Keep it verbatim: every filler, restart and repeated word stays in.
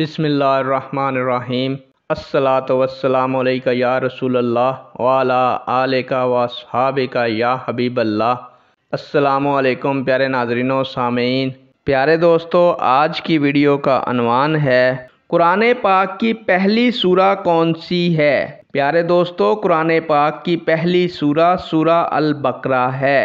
बिस्मिल्लाहिर्रहमानिर्रहीम। अस्सलातु वस्सलामु अलैका या रसूलल्लाह वाला आलेका वासहाबिका या हबीबल्लाह। अस्सलामु अलैकुम प्यारे नाजरीन और सामेईन। प्यारे दोस्तों, आज की वीडियो का अनवान है कुरान पाक की पहली सूरा कौन सी है। प्यारे दोस्तों, कुरान पाक की पहली सूरा सूरा अल बकरा है।